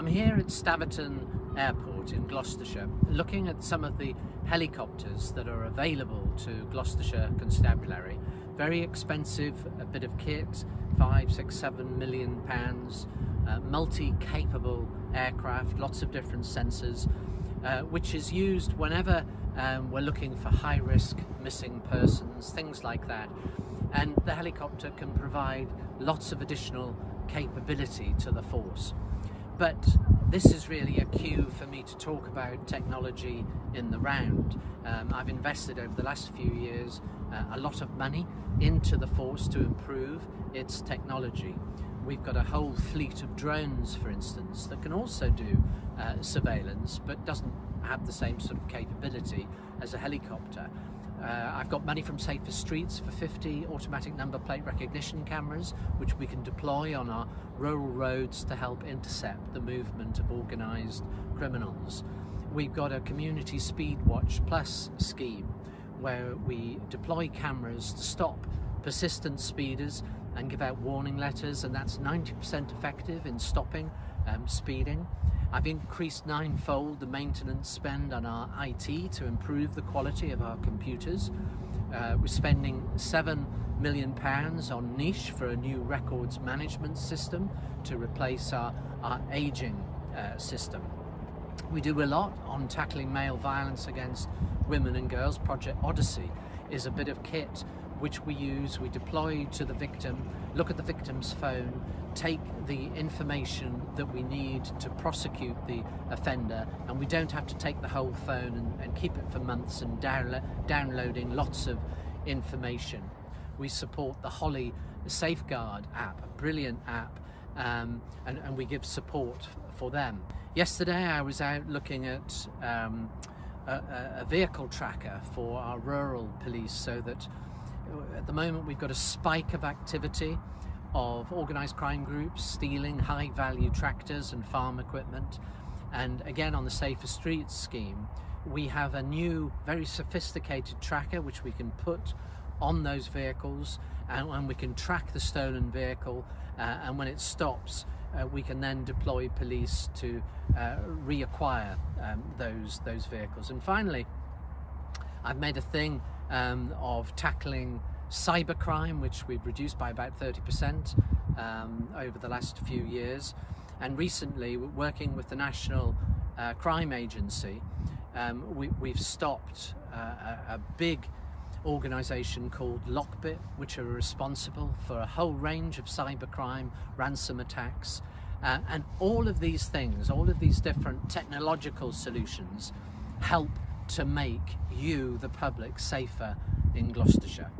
I'm here at Staverton Airport in Gloucestershire, looking at some of the helicopters that are available to Gloucestershire Constabulary. Very expensive, a bit of kit, £5, £6, £7 million, multi-capable aircraft, lots of different sensors, which is used whenever we're looking for high-risk missing persons, things like that. And the helicopter can provide lots of additional capability to the force. But this is really a cue for me to talk about technology in the round. I've invested over the last few years a lot of money into the force to improve its technology. We've got a whole fleet of drones, for instance, that can also do surveillance, but doesn't have the same sort of capability as a helicopter. I've got money from Safer Streets for 50 automatic number plate recognition cameras, which we can deploy on our rural roads to help intercept the movement of organised criminals. We've got a Community Speedwatch Plus scheme, where we deploy cameras to stop persistent speeders and give out warning letters, and that's 90% effective in stopping speeding. I've increased 9-fold the maintenance spend on our IT to improve the quality of our computers. We're spending £7 million on Niche for a new records management system to replace our ageing system. We do a lot on tackling male violence against women and girls. Project Odyssey is a bit of kit which we use, we deploy to the victim, look at the victim's phone, take the information that we need to prosecute the offender, and we don't have to take the whole phone and keep it for months and downloading lots of information. We support the Holly Safeguard app, a brilliant app, and we give support for them. Yesterday I was out looking at a vehicle tracker for our rural police, so that at the moment we've got a spike of activity of organised crime groups stealing high value tractors and farm equipment. And again, on the Safer Streets scheme, we have a new very sophisticated tracker which we can put on those vehicles, and we can track the stolen vehicle, and when it stops we can then deploy police to reacquire those vehicles. And finally, I've made a thing of tackling cybercrime, which we've reduced by about 30% over the last few years. And recently, working with the National Crime Agency, we've stopped a big organisation called Lockbit, which are responsible for a whole range of cybercrime, ransom attacks, and all of these things, all of these different technological solutions help to make you, the public, safer in Gloucestershire.